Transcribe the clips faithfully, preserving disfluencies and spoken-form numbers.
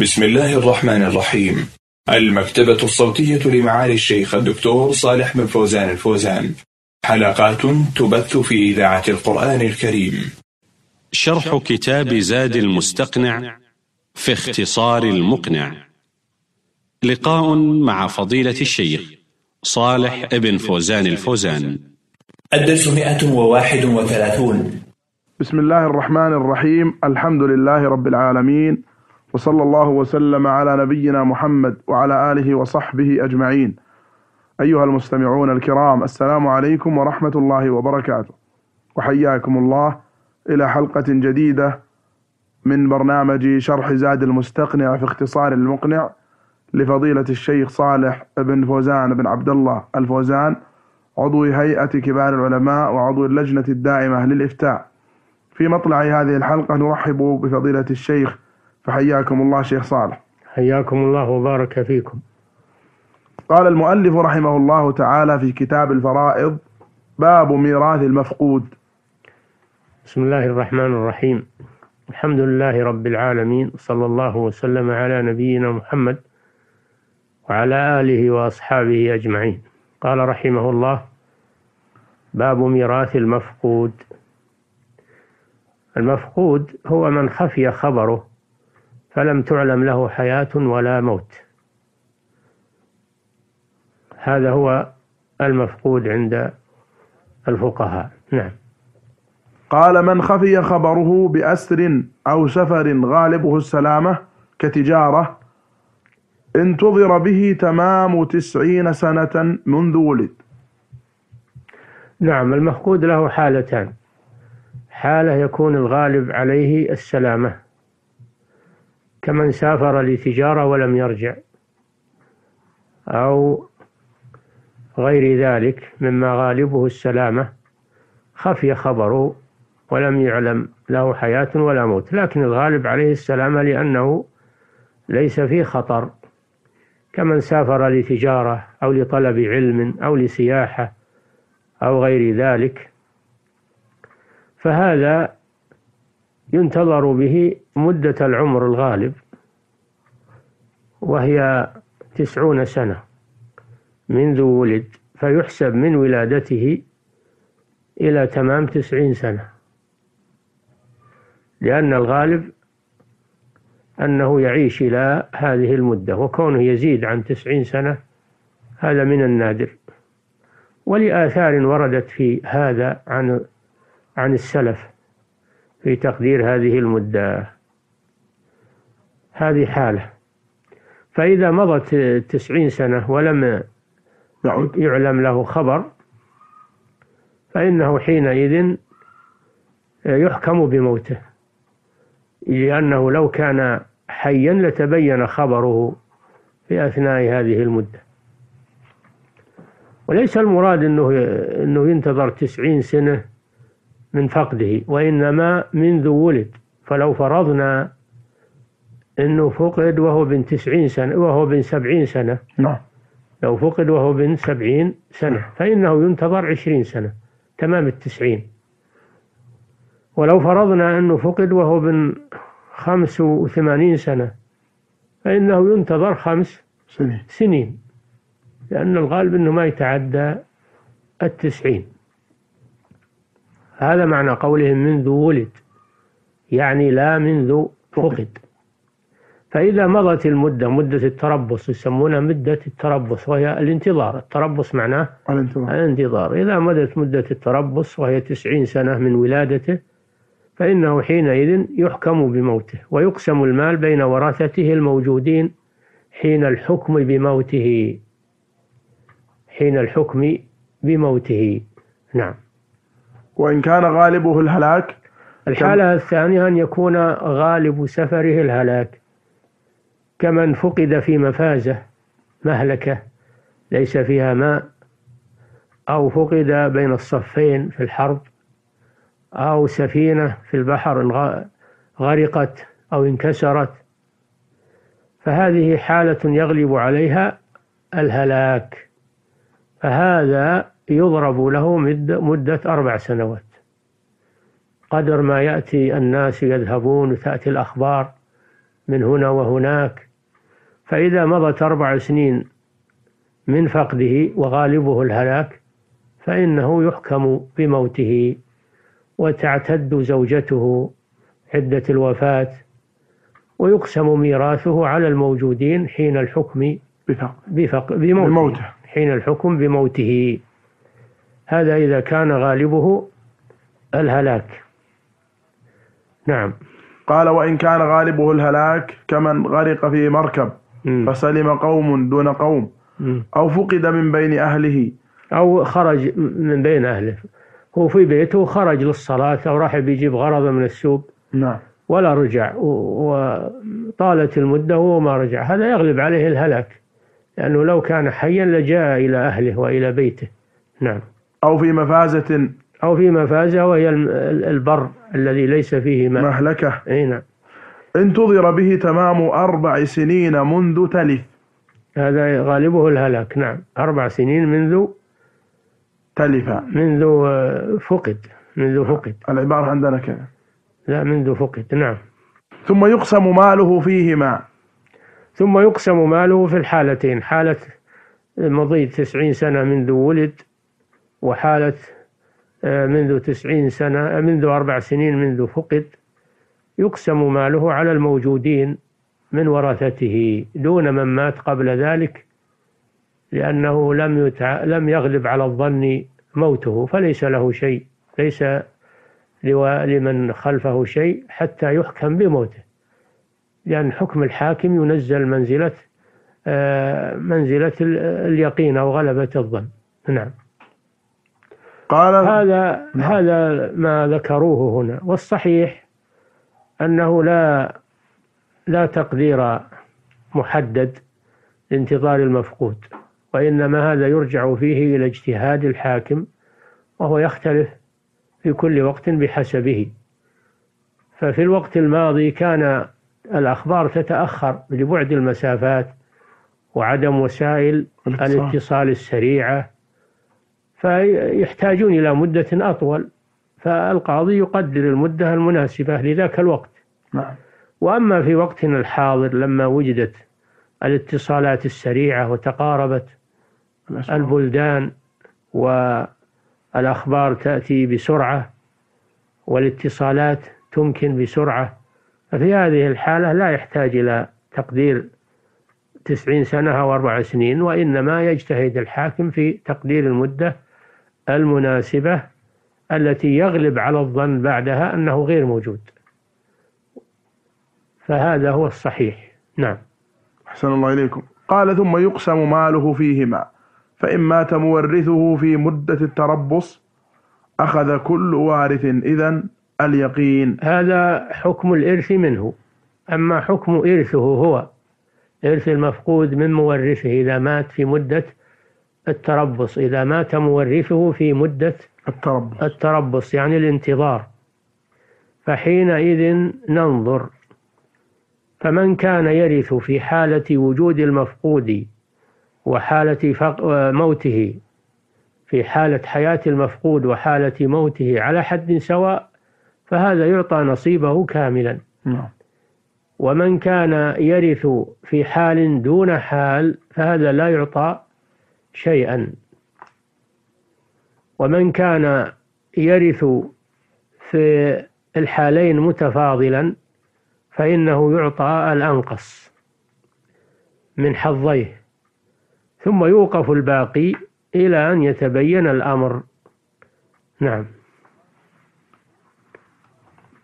بسم الله الرحمن الرحيم. المكتبة الصوتية لمعالي الشيخ الدكتور صالح بن فوزان الفوزان، حلقات تبث في إذاعة القرآن الكريم. شرح كتاب زاد المستقنع في اختصار المقنع، لقاء مع فضيلة الشيخ صالح بن فوزان الفوزان، الدرس مئة وواحد وثلاثون. بسم الله الرحمن الرحيم. الحمد لله رب العالمين، وصلى الله وسلم على نبينا محمد وعلى آله وصحبه أجمعين. أيها المستمعون الكرام، السلام عليكم ورحمة الله وبركاته، وحياكم الله إلى حلقة جديدة من برنامج شرح زاد المستقنع في اختصار المقنع لفضيلة الشيخ صالح بن فوزان بن عبد الله الفوزان، عضو هيئة كبار العلماء وعضو اللجنة الدائمة للإفتاء. في مطلع هذه الحلقة نرحب بفضيلة الشيخ، فحياكم الله شيخ صالح. حياكم الله وبارك فيكم. قال المؤلف رحمه الله تعالى في كتاب الفرائض: باب ميراث المفقود. بسم الله الرحمن الرحيم. الحمد لله رب العالمين، صلى الله وسلم على نبينا محمد وعلى آله وأصحابه أجمعين. قال رحمه الله: باب ميراث المفقود. المفقود هو من خفي خبره فلم تعلم له حياة ولا موت، هذا هو المفقود عند الفقهاء. نعم. قال: من خفي خبره بأسر أو سفر غالبه السلامة كتجارة، انتظر به تمام تسعين سنة منذ ولد. نعم. المفقود له حالتان: حالة يكون الغالب عليه السلامة، كمن سافر لتجارة ولم يرجع، أو غير ذلك مما غالبه السلامة، خفي خبره ولم يعلم له حياة ولا موت، لكن الغالب عليه السلامة لأنه ليس فيه خطر، كمن سافر لتجارة أو لطلب علم أو لسياحة أو غير ذلك، فهذا ينتظر به مدة العمر الغالب، وهي تسعون سنة منذ ولد، فيحسب من ولادته إلى تمام تسعين سنة، لأن الغالب أنه يعيش إلى هذه المدة، وكونه يزيد عن تسعين سنة هذا من النادر، ولآثار وردت في هذا عن عن السلف في تقدير هذه المدة. هذه حالة. فإذا مضت تسعين سنة ولم يعلم له خبر، فإنه حينئذ يحكم بموته، لأنه لو كان حيا لتبين خبره في أثناء هذه المدة. وليس المراد أنه, إنه ينتظر تسعين سنة من فقده، وإنما منذ ولد. فلو فرضنا أنه فقد وهو بن تسعين سنة، وهو بن سبعين سنة، نعم، لو فقد وهو بن سبعين سنة فإنه ينتظر عشرين سنة تمام التسعين. ولو فرضنا أنه فقد وهو بن خمس وثمانين سنة فإنه ينتظر خمس سنين, سنين. لأن الغالب أنه ما يتعدى التسعين. هذا معنى قولهم منذ ولد، يعني لا منذ فقد. فإذا مضت المدة، مدة التربص، يسمونها مدة التربص، وهي الانتظار. التربص معناه الانتظار. الانتظار. إذا مضت مدة التربص وهي تسعين سنة من ولادته، فإنه حينئذ يحكم بموته، ويقسم المال بين ورثته الموجودين حين الحكم بموته. حين الحكم بموته. نعم. وإن كان غالبه الهلاك. الحالة الثانية أن يكون غالب سفره الهلاك، كمن فقد في مفازة، مهلكة ليس فيها ماء، أو فقد بين الصفين في الحرب، أو سفينة في البحر غرقت أو انكسرت، فهذه حالة يغلب عليها الهلاك، فهذا يضرب له مدة أربع سنوات، قدر ما يأتي الناس يذهبون وتأتي الأخبار من هنا وهناك. فإذا مضت أربع سنين من فقده وغالبه الهلاك فإنه يحكم بموته، وتعتد زوجته عدة الوفاة، ويقسم ميراثه على الموجودين حين الحكم بموته حين الحكم بموته هذا إذا كان غالبه الهلاك. نعم. قال: وإن كان غالبه الهلاك كمن غرق في مركب فسلم قوم دون قوم، أو فقد من بين أهله، أو خرج من بين أهله، هو في بيته خرج للصلاة أو راح بيجيب غرضه من السوق، نعم، ولا رجع، وطالت المدة وما رجع، هذا يغلب عليه الهلاك، لأنه لو كان حيا لجاء إلى أهله وإلى بيته. نعم. أو في مفازة أو في مفازة وهي البر الذي ليس فيه ماء، مهلكة. أي نعم. انتظر به تمام أربع سنين منذ تلف، هذا غالبه الهلاك. نعم، أربع سنين منذ تلف، منذ فقد منذ فقد العبارة عندنا كذا، لا منذ فقد. نعم. ثم يقسم ماله فيهما، ثم يقسم ماله في الحالتين: حالة مضي تسعين سنة منذ ولد، وحالة منذ تسعين سنة منذ أربع سنين منذ فقد، يقسم ماله على الموجودين من ورثته دون من مات قبل ذلك، لأنه لم يتع... لم يغلب على الظن موته، فليس له شيء، ليس لمن خلفه شيء حتى يحكم بموته، لأن حكم الحاكم ينزل منزلة منزلة اليقين أو غلبة الظن. نعم. قال هذا نعم. هذا ما ذكروه هنا، والصحيح أنه لا لا تقدير محدد لانتظار المفقود، وإنما هذا يرجع فيه إلى اجتهاد الحاكم، وهو يختلف في كل وقت بحسبه. ففي الوقت الماضي كان الأخبار تتأخر لبعد المسافات وعدم وسائل الاتصال السريعة، فيحتاجون إلى مدة أطول، فالقاضي يقدر المدة المناسبة لذاك الوقت. نعم. وأما في وقتنا الحاضر لما وجدت الاتصالات السريعة وتقاربت البلدان والأخبار تأتي بسرعة والاتصالات تمكن بسرعة، ففي هذه الحالة لا يحتاج إلى تقدير تسعين سنة أو أربع سنين، وإنما يجتهد الحاكم في تقدير المدة المناسبة التي يغلب على الظن بعدها أنه غير موجود، فهذا هو الصحيح. نعم. أحسن الله إليكم. قال: ثم يقسم ماله فيهما، فإن مات مورثه في مدة التربص أخذ كل وارث إذن اليقين. هذا حكم الإرث منه. أما حكم إرثه هو إرث المفقود من مورثه إذا مات في مدة التربص، إذا مات مورثه في مدة التربص, التربص يعني الانتظار، فحينئذ ننظر. فمن كان يرث في حالة وجود المفقود وحالة موته، في حالة حياة المفقود وحالة موته على حد سواء، فهذا يعطى نصيبه كاملا. ومن كان يرث في حال دون حال فهذا لا يعطى شيئا. ومن كان يرث في الحالين متفاضلا فإنه يعطى الأنقص من حظيه، ثم يوقف الباقي إلى أن يتبين الأمر. نعم.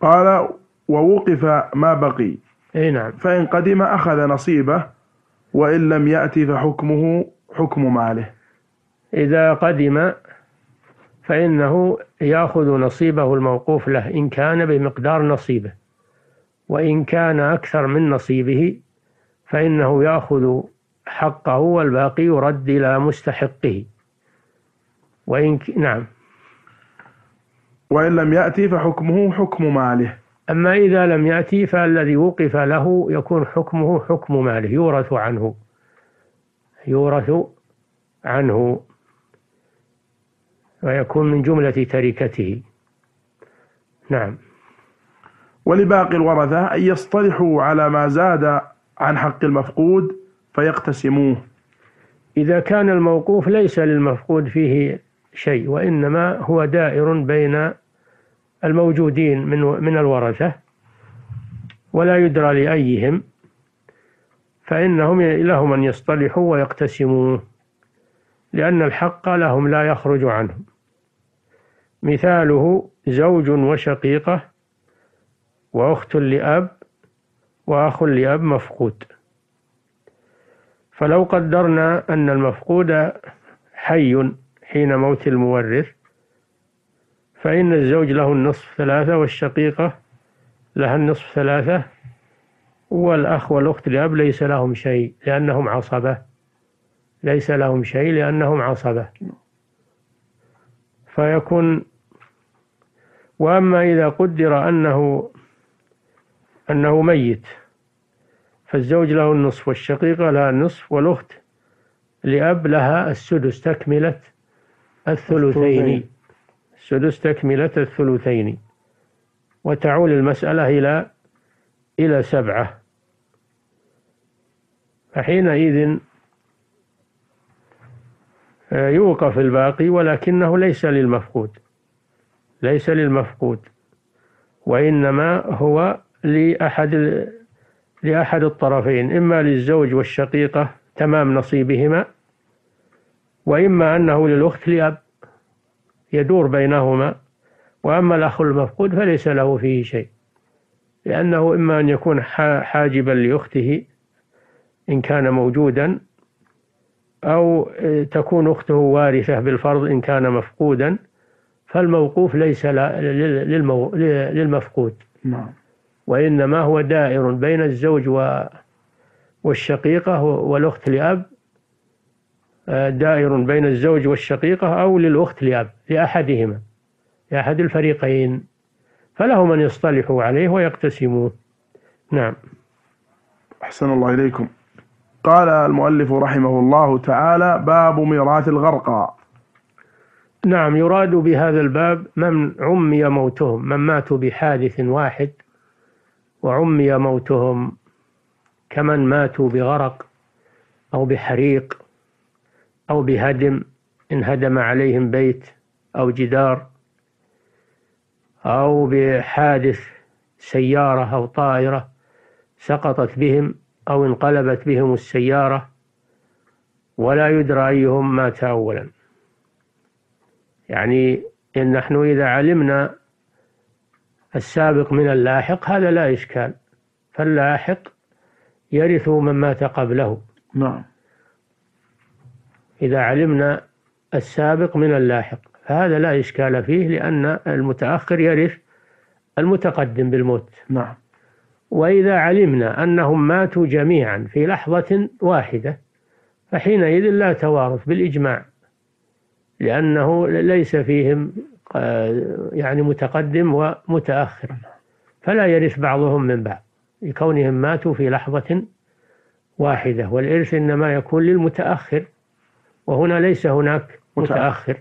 قال: ووقف ما بقي. أي نعم. فإن قدم أخذ نصيبه، وإن لم يأتي فحكمه حكم ماله. إذا قدم فإنه يأخذ نصيبه الموقوف له إن كان بمقدار نصيبه، وإن كان أكثر من نصيبه فإنه يأخذ حقه، والباقي يرد إلى مستحقه. وإن ك... نعم. وإن لم يأتي فحكمه حكم ماله. أما إذا لم يأتي فالذي وقف له يكون حكمه حكم ماله، يورث عنه يورث عنه ويكون من جملة تركته. نعم. ولباقي الورثة أن يصطلحوا على ما زاد عن حق المفقود فيقتسموه إذا كان الموقوف ليس للمفقود فيه شيء، وإنما هو دائر بين الموجودين من من الورثة ولا يدرى لأيهم، فإنهم لهم أن يصطلحوا ويقتسموه لأن الحق لهم لا يخرج عنهم. مثاله زوج وشقيقة وأخت لأب وأخ لأب مفقود، فلو قدرنا أن المفقود حي حين موت المورث فإن الزوج له النصف ثلاثة، والشقيقة لها النصف ثلاثة، والأخ والأخت لأب ليس لهم شيء لأنهم عصبة، ليس لهم شيء لأنهم عصبة فيكون. وأما إذا قدر أنه أنه ميت فالزوج له النصف والشقيقة لها النصف والأخت لأب لها السدس تكملة الثلثين، السدس تكملة الثلثين، وتعول المسألة إلى إلى سبعة. فحينئذ يوقف الباقي ولكنه ليس للمفقود، ليس للمفقود وإنما هو لأحد لأحد الطرفين، إما للزوج والشقيقة تمام نصيبهما، وإما أنه للأخت لأب يدور بينهما. وأما الأخ المفقود فليس له فيه شيء، لأنه إما أن يكون حاجبا لأخته إن كان موجودا، أو تكون أخته وارثة بالفرض إن كان مفقودا، فالموقوف ليس للمفقود، وإنما هو دائر بين الزوج والشقيقة والأخت لأب، دائر بين الزوج والشقيقة أو للأخت لأب لأحدهما، لأحد الفريقين، فلهم أن يصطلحوا عليه ويقتسموه. نعم. أحسن الله إليكم. قال المؤلف رحمه الله تعالى: باب ميراث الغرقاء. نعم، يراد بهذا الباب من عمي موتهم، من ماتوا بحادث واحد وعمي موتهم، كمن ماتوا بغرق أو بحريق أو بهدم، انهدم عليهم بيت أو جدار، أو بحادث سيارة أو طائرة سقطت بهم أو انقلبت بهم السيارة ولا يدرى أيهم مات أولا. يعني إن نحن إذا علمنا السابق من اللاحق هذا لا إشكال، فاللاحق يرث من مات قبله. نعم. إذا علمنا السابق من اللاحق فهذا لا إشكال فيه، لأن المتأخر يرث المتقدم بالموت. نعم. وإذا علمنا أنهم ماتوا جميعا في لحظة واحدة فحينئذ لا توارث بالإجماع، لأنه ليس فيهم يعني متقدم ومتأخر، فلا يرث بعضهم من بعض لكونهم ماتوا في لحظة واحدة، والإرث إنما يكون للمتأخر، وهنا ليس هناك متأخر.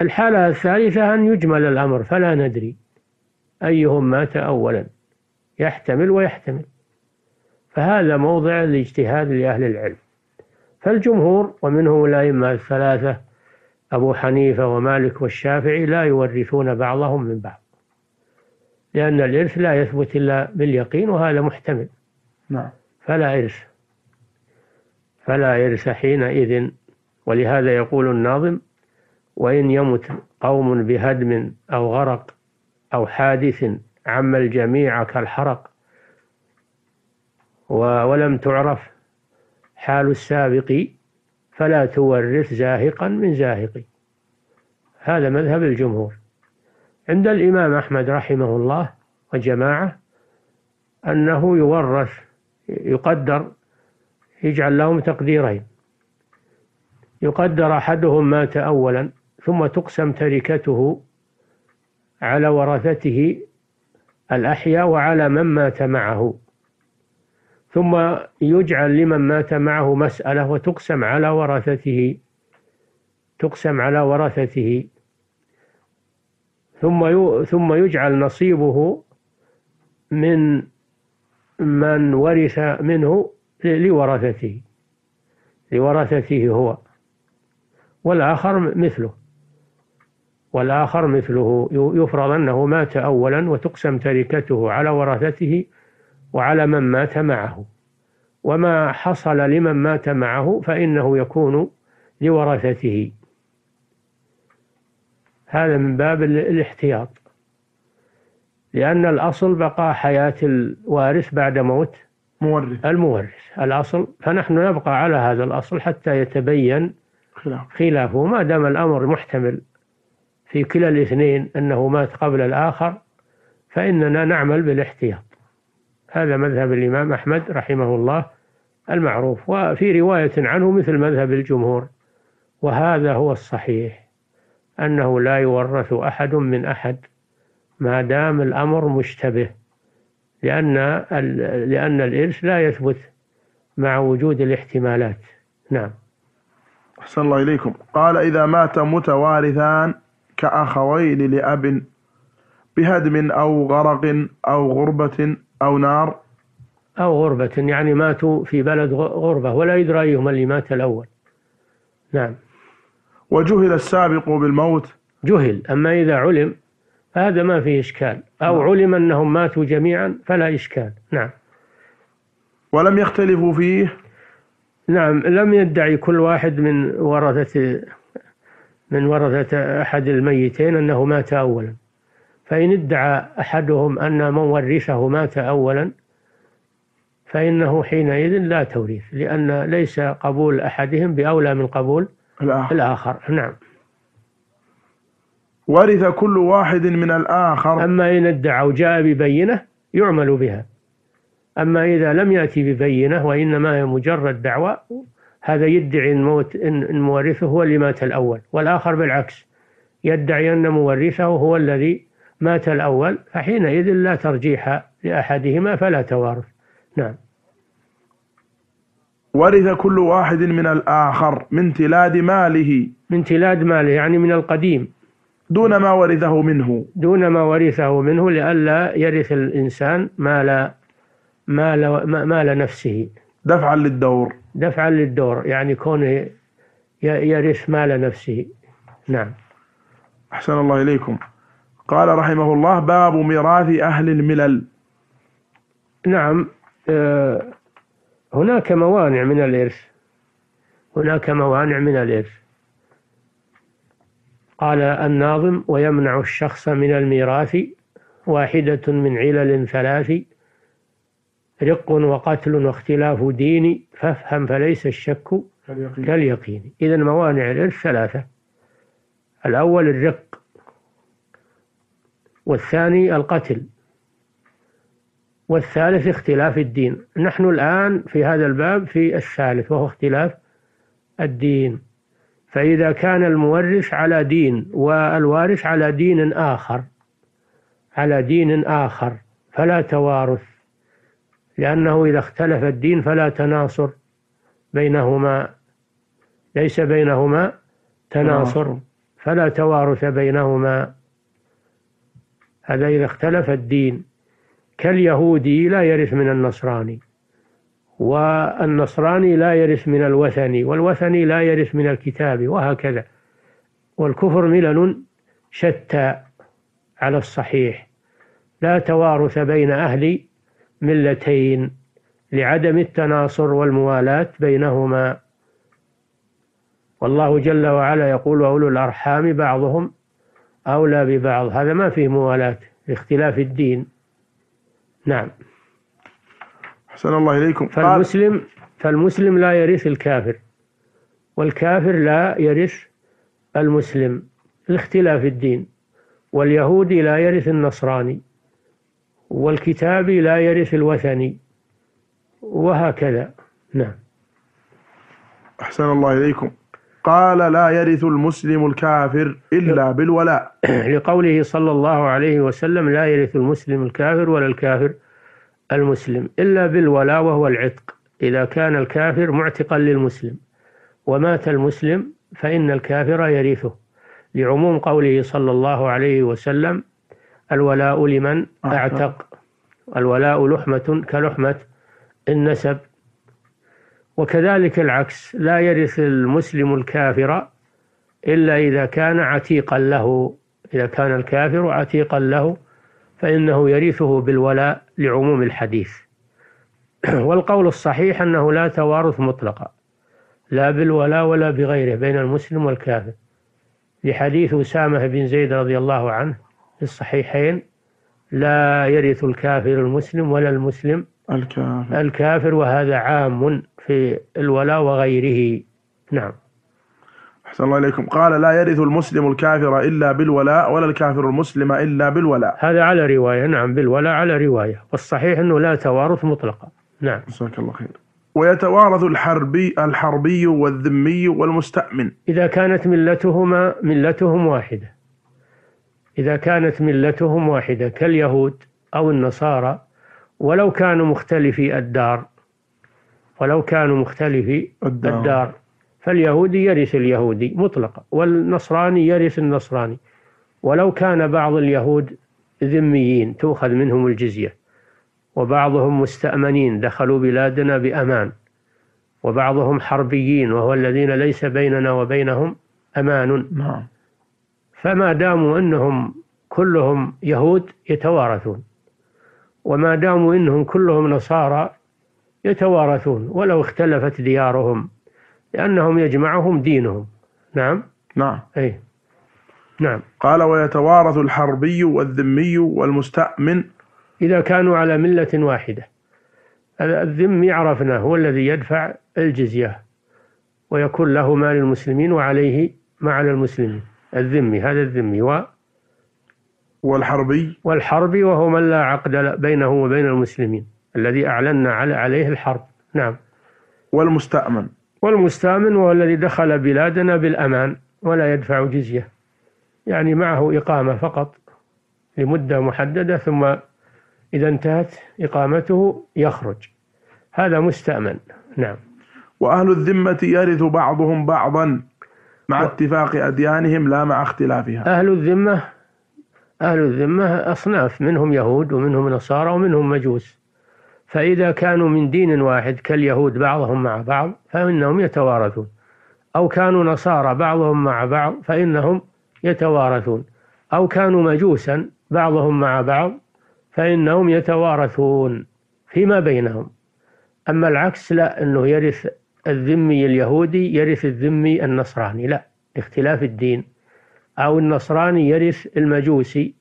الحالة الثالثة أن يجمل الأمر فلا ندري أيهم مات أولا، يحتمل ويحتمل، فهذا موضع الاجتهاد لأهل العلم. فالجمهور ومنهم الأئمة الثلاثة أبو حنيفة ومالك والشافعي لا يورثون بعضهم من بعض، لأن الإرث لا يثبت إلا باليقين، وهذا محتمل. نعم. فلا إرث، فلا إرث حينئذ. ولهذا يقول الناظم: وإن يمت قوم بهدم أو غرق أو حادث عم الجميع كالحرق، ولم تعرف حال السابق فلا تورث زاهقا من زاهق. هذا مذهب الجمهور. عند الإمام أحمد رحمه الله وجماعة أنه يورث، يقدر، يجعل لهم تقديرين: يقدر أحدهم مات أولا ثم تقسم تركته على ورثته الأحياء وعلى من مات معه، ثم يجعل لمن مات معه مسألة وتقسم على ورثته، تقسم على ورثته ثم ثم يجعل نصيبه من من ورث منه لورثته لورثته هو، والآخر مثله والآخر مثله يفرض أنه مات أولا، وتقسم تركته على ورثته وعلى من مات معه، وما حصل لمن مات معه فإنه يكون لورثته. هذا من باب الاحتياط، لأن الأصل بقى حياة الوارث بعد موت مورث. المورث الأصل، فنحن نبقى على هذا الأصل حتى يتبين خلافه، ما دام الأمر محتمل في كلا الاثنين أنه مات قبل الآخر فإننا نعمل بالاحتياط. هذا مذهب الإمام أحمد رحمه الله المعروف، وفي رواية عنه مثل مذهب الجمهور، وهذا هو الصحيح، أنه لا يورث أحد من أحد ما دام الأمر مشتبه، لأن لأن الإرث لا يثبت مع وجود الاحتمالات. نعم. أحسن الله إليكم. قال: إذا مات متوارثان كأخوين لأب بهدم أو غرق أو غربة أو نار أو غربة، يعني ماتوا في بلد غربة ولا يدرى أيهم اللي مات الأول. نعم. وجهل السابق بالموت. جهل، أما إذا علم هذا ما فيه إشكال، أو نعم. علم أنهم ماتوا جميعا فلا إشكال. نعم. ولم يختلفوا فيه. نعم، لم يدعي كل واحد من ورثة من ورثة أحد الميتين أنه مات أولا، فإن ادعى أحدهم أن من ورثه مات أولا فإنه حينئذ لا توريث، لأن ليس قبول أحدهم بأولى من قبول الآخر, الآخر. نعم. ورث كل واحد من الآخر. أما إن ادعى وجاء ببينة يعمل بها، أما إذا لم يأتي ببينة وإنما هي مجرد دعوة، هذا يدعي الموت إن مورثه هو اللي مات الأول، والآخر بالعكس يدعي أن مورثه هو الذي مات الأول، فحينئذ لا ترجيح لأحدهما فلا توارث. نعم. ورث كل واحد من الآخر من تلاد ماله. من تلاد ماله يعني من القديم، دون ما ورثه منه. دون ما ورثه منه، لئلا يرث الإنسان مال مال مال نفسه. دفعا للدور. دفعا للدور يعني كونه يرث مال نفسه. نعم. أحسن الله إليكم. قال رحمه الله: باب ميراث أهل الملل. نعم، هناك موانع من الإرث، هناك موانع من الإرث. قال الناظم: ويمنع الشخص من الميراث واحدة من علل ثلاث: رق وقتل واختلاف دين، فافهم فليس الشك كاليقين. إذن موانع الإرث ثلاثة: الأول الرق، والثاني القتل، والثالث اختلاف الدين. نحن الآن في هذا الباب في الثالث وهو اختلاف الدين. فإذا كان المورث على دين والوارث على دين آخر على دين آخر فلا توارث، لأنه إذا اختلف الدين فلا تناصر بينهما، ليس بينهما تناصر فلا توارث بينهما. هذا إذا اختلف الدين، كاليهودي لا يرث من النصراني، والنصراني لا يرث من الوثني، والوثني لا يرث من الكتابي، وهكذا. والكفر ملل شتى على الصحيح، لا توارث بين أهل ملتين لعدم التناصر والموالاة بينهما. والله جل وعلا يقول: وأولو الأرحام بعضهم أولى ببعض. هذا ما فيه موالاة لاختلاف الدين. نعم. أحسن الله إليكم. فالمسلم, فالمسلم لا يرث الكافر، والكافر لا يرث المسلم لاختلاف الدين، واليهودي لا يرث النصراني، والكتابي لا يرث الوثني، وهكذا. نعم. أحسن الله إليكم. قال: لا يرث المسلم الكافر إلا بالولاء، لقوله صلى الله عليه وسلم: لا يرث المسلم الكافر ولا الكافر المسلم إلا بالولاء، وهو العتق. إذا كان الكافر معتقا للمسلم ومات المسلم فإن الكافر يرثه، لعموم قوله صلى الله عليه وسلم: الولاء لمن أعتق. الولاء لحمة كلحمة النسب. وكذلك العكس، لا يرث المسلم الكافر إلا إذا كان عتيقا له، إذا كان الكافر عتيقا له فإنه يرثه بالولاء لعموم الحديث. والقول الصحيح أنه لا توارث مطلقا، لا بالولاء ولا بغيره، بين المسلم والكافر، لحديث أسامة بن زيد رضي الله عنه في الصحيحين: لا يرث الكافر المسلم ولا المسلم الكافر, الكافر وهذا عام في الولاء وغيره. نعم. أحسن الله إليكم. قال: لا يرث المسلم الكافر إلا بالولاء ولا الكافر المسلم إلا بالولاء. هذا على رواية، نعم، بالولاء على رواية، والصحيح أنه لا توارث مطلقا. نعم، جزاك الله خير. ويتوارث الحربي الحربي والذمي والمستأمن إذا كانت ملتهما ملتهم واحدة، إذا كانت ملتهم واحدة كاليهود أو النصارى، ولو كانوا مختلفي الدار، ولو كانوا مختلفي الدار, الدار فاليهودي يرث اليهودي مطلقا، والنصراني يرث النصراني، ولو كان بعض اليهود ذميين تؤخذ منهم الجزية، وبعضهم مستأمنين دخلوا بلادنا بأمان، وبعضهم حربيين وهو الذين ليس بيننا وبينهم أمان. نعم. فما داموا أنهم كلهم يهود يتوارثون، وما داموا أنهم كلهم نصارى يتوارثون ولو اختلفت ديارهم، لأنهم يجمعهم دينهم. نعم نعم أي نعم. قال: ويتوارث الحربي والذمي والمستأمن إذا كانوا على ملة واحدة. الذمي عرفنا هو الذي يدفع الجزية ويكون له مال المسلمين وعليه ما على المسلمين، الذمي هذا الذمي. و والحربي والحربي وهو من لا عقد بينه وبين المسلمين، الذي أعلنا عليه الحرب. نعم. والمستأمن والمستأمن وهو الذي دخل بلادنا بالأمان ولا يدفع جزية، يعني معه إقامة فقط لمدة محددة، ثم إذا انتهت إقامته يخرج، هذا مستأمن. نعم. وأهل الذمة يرث بعضهم بعضا مع و... اتفاق أديانهم لا مع اختلافها. أهل الذمة أهل الذمة أصناف، منهم يهود ومنهم نصارى ومنهم مجوس، فإذا كانوا من دين واحد كاليهود بعضهم مع بعض فإنهم يتوارثون، أو كانوا نصارى بعضهم مع بعض فإنهم يتوارثون، أو كانوا مجوسا بعضهم مع بعض فإنهم يتوارثون فيما بينهم. أما العكس لا، أنه يرث الذمي اليهودي يرث الذمي النصراني، لا، لاختلاف الدين، أو النصراني يرث المجوسي،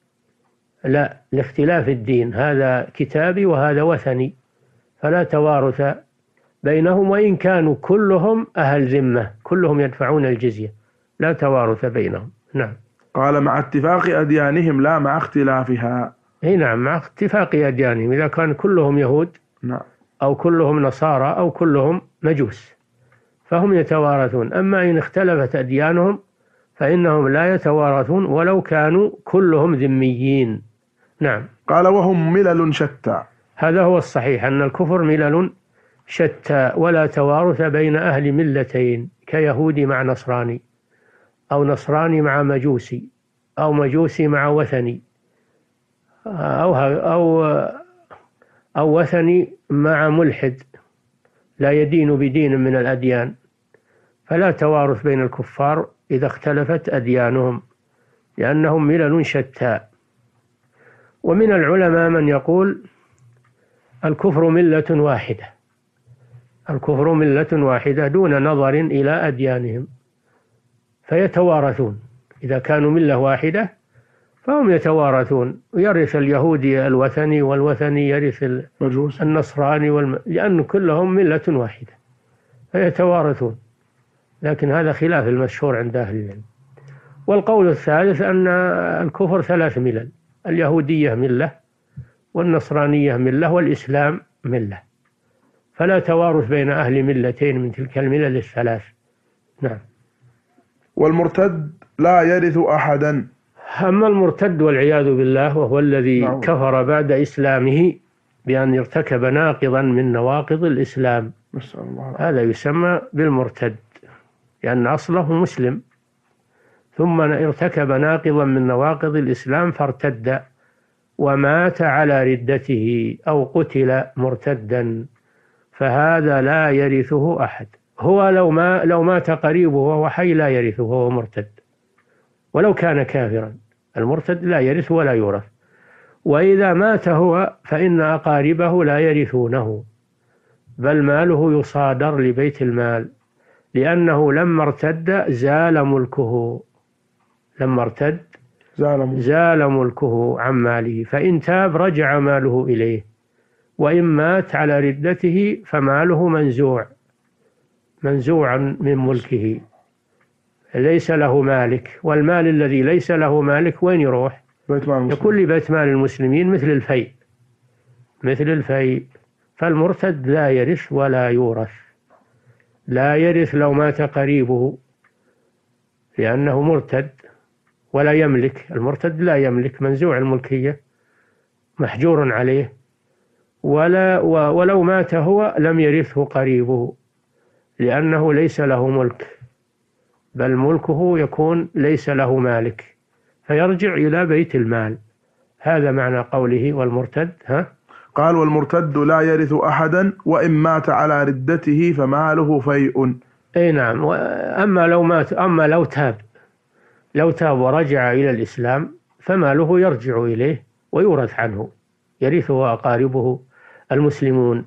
لا، لاختلاف الدين، هذا كتابي وهذا وثني، فلا توارث بينهم، وإن كانوا كلهم أهل ذمة كلهم يدفعون الجزية، لا توارث بينهم. نعم. قال: مع اتفاق أديانهم لا مع اختلافها. اي نعم، مع اتفاق أديانهم، إذا كان كلهم يهود أو كلهم نصارى أو كلهم مجوس فهم يتوارثون، أما إن اختلفت أديانهم فإنهم لا يتوارثون ولو كانوا كلهم ذميين. نعم. قال: وهم ملل شتى. هذا هو الصحيح، أن الكفر ملل شتى، ولا توارث بين أهل ملتين كيهودي مع نصراني، أو نصراني مع مجوسي، أو مجوسي مع وثني، أو, أو, أو وثني مع ملحد لا يدين بدين من الأديان، فلا توارث بين الكفار إذا اختلفت أديانهم، لأنهم ملل شتى. ومن العلماء من يقول: الكفر ملة واحدة، الكفر ملة واحدة دون نظر إلى أديانهم، فيتوارثون إذا كانوا ملة واحدة فهم يتوارثون، يرث اليهودي الوثني، والوثني يرث النصراني والم... لأن كلهم ملة واحدة فيتوارثون، لكن هذا خلاف المشهور عند أهل العلم. والقول الثالث أن الكفر ثلاث ملل: اليهودية ملة، والنصرانية ملة، والإسلام ملة، فلا توارث بين أهل ملتين من تلك الملل الثلاث. نعم. والمرتد لا يرث أحدا. أما المرتد والعياذ بالله، وهو الذي نعم. كفر بعد إسلامه بأن يرتكب ناقضا من نواقض الإسلام، نسأل الله، هذا يسمى بالمرتد، لأن أصله مسلم ثم ارتكب ناقضا من نواقض الإسلام فارتد، ومات على ردته أو قتل مرتدا فهذا لا يرثه أحد. هو لو, ما لو مات قريبه وهو حي لا يرثه، وهو مرتد ولو كان كافرا، المرتد لا يرث ولا يورث. وإذا مات هو فإن أقاربه لا يرثونه، بل ماله يصادر لبيت المال، لأنه لما ارتد زال ملكه، لما ارتد زال ملكه عن ماله، فإن تاب رجع ماله إليه، وإن مات على ردته فماله منزوع، منزوعا من ملكه، ليس له مالك. والمال الذي ليس له مالك وين يروح؟ يكون لبيت مال المسلمين مثل الفيء، مثل الفيء. فالمرتد لا يرث ولا يورث، لا يرث لو مات قريبه لأنه مرتد، ولا يملك، المرتد لا يملك، منزوع الملكية، محجور عليه. ولا ولو مات هو لم يرثه قريبه لأنه ليس له ملك، بل ملكه يكون ليس له مالك، فيرجع إلى بيت المال. هذا معنى قوله والمرتد. ها؟ قال والمرتد لا يرث أحدا وإن مات على ردته فماله فيء. أي نعم. أما لو مات، أما لو تاب، لو تاب ورجع إلى الإسلام فماله يرجع إليه ويورث عنه، يرثه أقاربه المسلمون.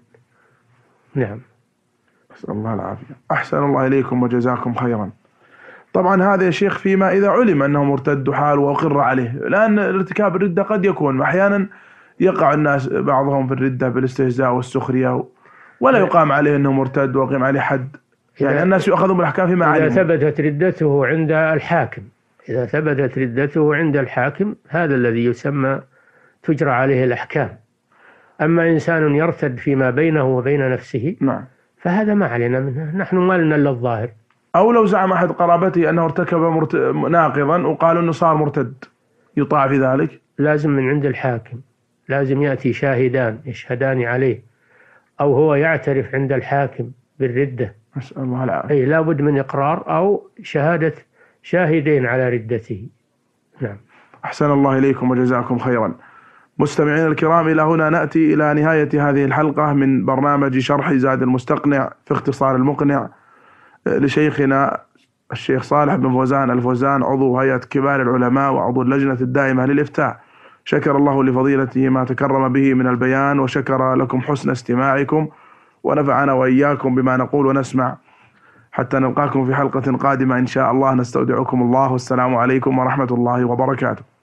نعم. أسأل الله العافية. أحسن الله إليكم وجزاكم خيرا. طبعا هذا يا شيخ فيما إذا علم أنه مرتد حال وأقر عليه، لأن ارتكاب الردة قد يكون أحيانا يقع الناس بعضهم في الردة بالاستهزاء والسخرية، ولا يقام عليه أنه مرتد ويقيم عليه حد، يعني الناس يأخذون بالأحكام فيما علموا. إذا ثبتت ردته عند الحاكم، إذا ثبتت ردته عند الحاكم هذا الذي يسمى تجرى عليه الأحكام. أما إنسان يرتد فيما بينه وبين نفسه، نعم، فهذا ما علينا منه، نحن ما لنا إلا الظاهر. أو لو زعم أحد قرابته أنه ارتكب مرت... ناقضا وقالوا أنه صار مرتد، يطاع في ذلك؟ لازم من عند الحاكم، لازم يأتي شاهدان يشهدان عليه، أو هو يعترف عند الحاكم بالردة. أسأل الله العافية. أي لابد من إقرار أو شهادة شاهدين على ردته. نعم. أحسن الله إليكم وجزاكم خيرا. مستمعين الكرام، إلى هنا نأتي إلى نهاية هذه الحلقة من برنامج شرح زاد المستقنع في اختصار المقنع لشيخنا الشيخ صالح بن فوزان الفوزان، عضو هيئة كبار العلماء وعضو اللجنة الدائمة للإفتاء. شكر الله لفضيلته ما تكرم به من البيان، وشكر لكم حسن استماعكم، ونفعنا وإياكم بما نقول ونسمع، حتى نلقاكم في حلقة قادمة إن شاء الله. نستودعكم الله، والسلام عليكم ورحمة الله وبركاته.